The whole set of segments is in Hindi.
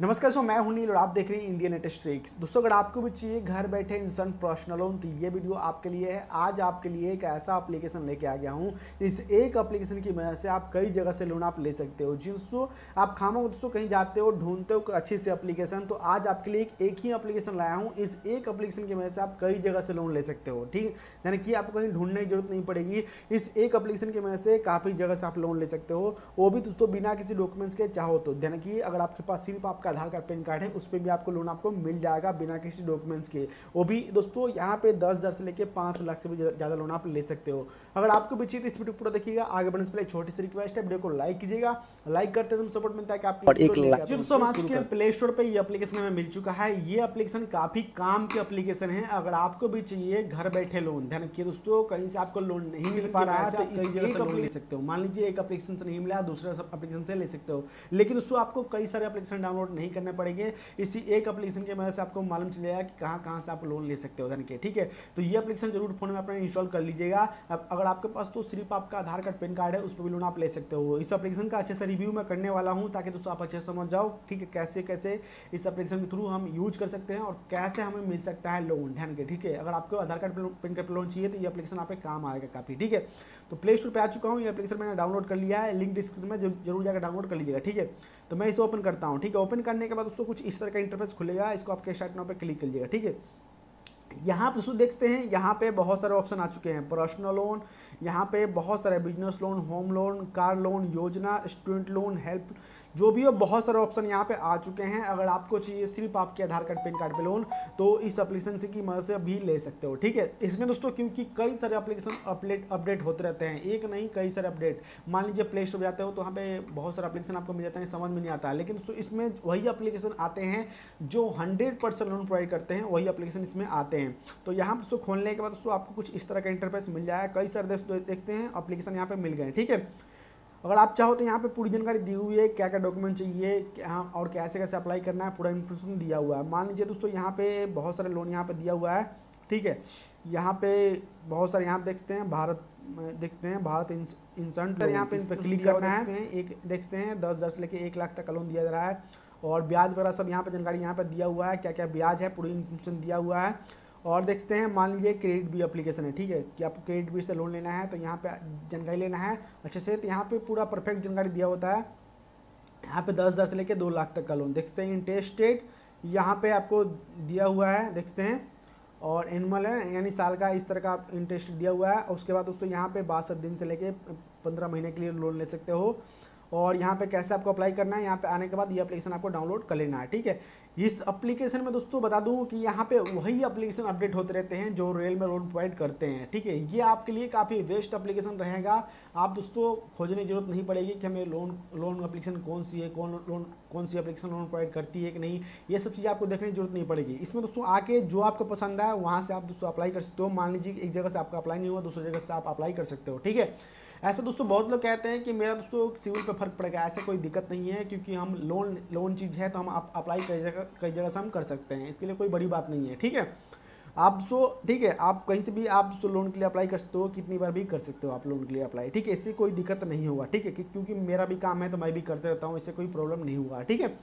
नमस्कार सो मैं हूं नील और आप देख रहे हैं इंडियन लेटेस्ट ट्रिक्स। दोस्तों अगर आपको भी चाहिए घर बैठे इंसान पर्सनल लोन तो ये वीडियो आपके लिए है। आज आपके लिए एक ऐसा एप्लीकेशन लेके आ गया हूं, इस एक एप्लीकेशन की वजह से आप कई जगह से लोन आप ले सकते हो। जिसको आप खामोश दोस्तों कहीं जाते हो ढूंढते हो अच्छी सी एप्लीकेशन, तो आज आपके लिए एक ही एप्लीकेशन लाया हूँ। इस एक एप्लीकेशन की वजह से आप कई जगह से लोन ले सकते हो, ठीक, यानी कि आपको कहीं ढूंढने की जरूरत नहीं पड़ेगी। इस एक एप्लीकेशन की वजह से काफ़ी जगह से आप लोन ले सकते हो, वो भी दोस्तों बिना किसी डॉक्यूमेंट्स के चाहो तो, यानी कि अगर आपके पास सिर्फ आपका आधार कार्ड पैन कार्ड है उस पर भी आपको लोन आपको मिल जाएगा बिना किसी डॉक्यूमेंट्स के। वो भी दोस्तों यहाँ पे 10,000 से लेके 5 लाख से भी ज़्यादा लोन आप ले सकते हो। अगर आपको भी चाहिए इस वीडियो पूरा देखिएगा। आगे बढ़ने से पहले छोटी सी रिक्वेस्ट है, वीडियो को लाइक कीजिएगा, लाइक करते तो सपोर्ट मिलता है कि आपको। प्ले स्टोर पर ये एप्लीकेशन हमें मिल चुका है, ये एप्लीकेशन काफ़ी काम की एप्लीकेशन है। अगर आपको भी चाहिए घर बैठे लोन, ध्यान रखिए दोस्तों कहीं से आपको लोन नहीं मिल पा रहा है तो कई जगह से ले सकते हो। मान लीजिए एक एप्लीकेशन से नहीं मिला, दूसरा एप्लीकेशन से ले सकते हो, लेकिन दोस्तों आपको कई सारे एप्लीकेशन डाउनलोड नहीं करने पड़ेंगे। इसी एक एप्लीकेशन के मदद से आपको मालूम चलेगा कि कहां-कहां से आप लोन ले सकते हो, धन के, ठीक है। तो ये एप्लीकेशन जरूर फोन में अपना इंस्टॉल कर लीजिएगा। अब अगर आपके पास तो सिर्फ आपका आधार कार्ड पैन कार्ड है उस पर भी लोन आप ले सकते हो। इस एप्लीकेशन का अच्छे से रिव्यू मैं करने वाला हूं ताकि दोस्तों आप अच्छे से समझ जाओ, ठीक है, कैसे कैसे इस एप्लीकेशन के थ्रू हम यूज कर सकते हैं और कैसे हमें मिल सकता है लोन, ध्यान के, ठीक है। अगर आपको Aadhaar card PAN card loan चाहिए तो ये एप्लीकेशन आप पे काम आएगा काफी, ठीक है। तो प्ले स्टोर पर आ चुका हूँ, ये एप्लीकेशन मैंने डाउनलोड कर लिया है, लिंक डिस्क्रिप्शन में जरूर जाकर डाउनलोड कर लीजिएगा, ठीक है। तो मैं इसे ओपन करता हूँ, ठीक है। ओपन करने के बाद उसको कुछ इस तरह का इंटरफेस खुलेगा, इसको आपके स्टार्ट नाउ पे क्लिक कर लीजिएगा, ठीक है। यहाँ पर दोस्तों देखते हैं यहाँ पे बहुत सारे ऑप्शन आ चुके हैं, पर्सनल लोन, यहाँ पे बहुत सारे business loan, home loan, car loan, योजना, स्टूडेंट लोन, हेल्प, जो भी हो, बहुत सारे ऑप्शन यहाँ पे आ चुके हैं। अगर आपको चाहिए सिर्फ आपके आधार कार्ड पैन कार्ड पे लोन तो इस एप्लीकेशन से की मदद से भी ले सकते हो, ठीक है। इसमें दोस्तों क्योंकि कई सारे एप्लीकेशन अपडेट होते रहते हैं, एक नहीं कई सारे अपडेट। मान लीजिए प्ले स्टोर जाते हो तो वहाँ पे बहुत सारे एप्लीकेशन आपको मिल जाते हैं, समझ में नहीं आता है, लेकिन दोस्तों इसमें वही एप्लीकेशन आते हैं जो 100% लोन प्रोवाइड करते हैं, वही एप्लीकेशन इसमें आते हैं। तो यहाँ पर खोलने के बाद दोस्तों आपको कुछ इस तरह का इंटरफेस मिल जाएगा। कई सारे दोस्तों देखते हैं एप्लीकेशन यहाँ पर मिल गए, ठीक है। अगर आप चाहो तो यहाँ पे पूरी जानकारी दी हुई है, क्या क्या डॉक्यूमेंट चाहिए क्या और कैसे कैसे अप्लाई करना है, पूरा इन्फॉर्मेशन दिया हुआ है। मान लीजिए दोस्तों यहाँ पे बहुत सारे लोन यहाँ पे दिया हुआ है, ठीक है। यहाँ पे बहुत सारे यहाँ पे देखते हैं भारत इंसेंट, यहाँ पे इस पर क्लिक करना है। एक देखते हैं 10,000 से लेकर 1 लाख तक का लोन दिया जा रहा है और ब्याज वगैरह सब यहाँ पर जानकारी यहाँ पर दिया हुआ है, क्या क्या ब्याज है पूरी इन्फॉर्मेशन दिया हुआ है। और देखते हैं मान लीजिए क्रेडिट बी एप्लीकेशन है, ठीक है, कि आपको क्रेडिट बी से लोन लेना है तो यहाँ पे जानकारी लेना है अच्छे से। तो यहाँ पे पूरा परफेक्ट जानकारी दिया होता है, यहाँ पे 10,000 से लेके 2 लाख तक का लोन। देखते हैं इंटरेस्टेड यहाँ पे आपको दिया हुआ है, देखते हैं, और एनुअल है यानी साल का, इस तरह का इंटरेस्ट दिया हुआ है। उसके बाद दोस्तों यहाँ पर 62 दिन से लेके 15 महीने के लिए लोन ले सकते हो। और यहाँ पे कैसे आपको अप्लाई करना है, यहाँ पे आने के बाद ये एप्लीकेशन आपको डाउनलोड कर लेना है, ठीक है। इस एप्लीकेशन में दोस्तों बता दूँ कि यहाँ पे वही एप्लीकेशन अपडेट होते रहते हैं जो रेल में लोन प्रोवाइड करते हैं, ठीक है। ये आपके लिए काफ़ी बेस्ट एप्लीकेशन रहेगा, आप दोस्तों खोजने की जरूरत नहीं पड़ेगी कि हमें लोन एप्लीकेशन कौन सी है, कौन सी एप्लीकेशन लोन प्रोवाइड करती है कि नहीं, ये सब चीज़ें आपको देखने की जरूरत नहीं पड़ेगी। इसमें दोस्तों आके जो आपको पसंद आए वहाँ से आप दोस्तों अप्लाई कर सकते हो। मान लीजिए एक जगह से आपका अप्लाई नहीं हुआ, दूसरी जगह से आप अप्लाई कर सकते हो, ठीक है। ऐसा दोस्तों बहुत लोग कहते हैं कि मेरा दोस्तों सिविल पे फर्क पड़ गया, ऐसा कोई दिक्कत नहीं है क्योंकि हम लोन चीज़ है तो हम अप्लाई कई जगह से हम कर सकते हैं, इसके लिए कोई बड़ी बात नहीं है, ठीक है। आप सो, ठीक है, आप कहीं से भी आप सो लोन के लिए अप्लाई कर सकते हो, कितनी बार भी कर सकते हो आप लोन के लिए अप्लाई, ठीक है। इससे कोई दिक्कत नहीं होगा, ठीक है, क्योंकि मेरा भी काम है तो मैं भी करते रहता हूँ, इससे कोई प्रॉब्लम नहीं होगा, ठीक है।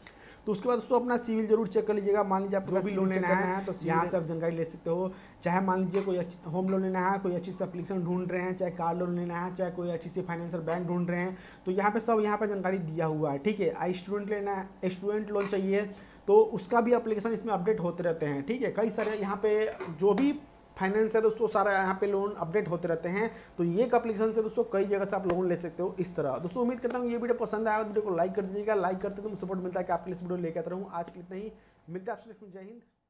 तो उसके बाद दोस्तों अपना सिविल जरूर चेक कर लीजिएगा। मान लीजिए आपको भी लोन लेना है तो यहाँ से आप जानकारी ले सकते हो। चाहे मान लीजिए कोई होम लोन लेना है, कोई अच्छी सी एप्लीकेशन ढूंढ रहे हैं, चाहे कार लोन लेना है, चाहे कोई अच्छी सी फाइनेंसर बैंक ढूंढ रहे हैं, तो यहाँ पे सब यहाँ पे जानकारी दिया हुआ है, ठीक है। स्टूडेंट लेना है, स्टूडेंट लोन चाहिए तो उसका भी एप्लीकेशन इसमें अपडेट होते रहते हैं, ठीक है। कई सारे यहाँ पे जो भी फाइनेंस है दोस्तों सारा यहाँ पे लोन अपडेट होते रहते हैं। तो ये एक एप्लीकेशन से दोस्तों कई जगह से आप लोन ले सकते हो इस तरह। दोस्तों उम्मीद करता हूँ ये वीडियो पसंद आया, वीडियो को लाइक कर दीजिएगा, लाइक करते तो सपोर्ट मिलता है कि आपके लिए इस वीडियो लेकर आता रहूँ। आज के लिए इतना ही, मिलते हैं आपसे, जय हिंद।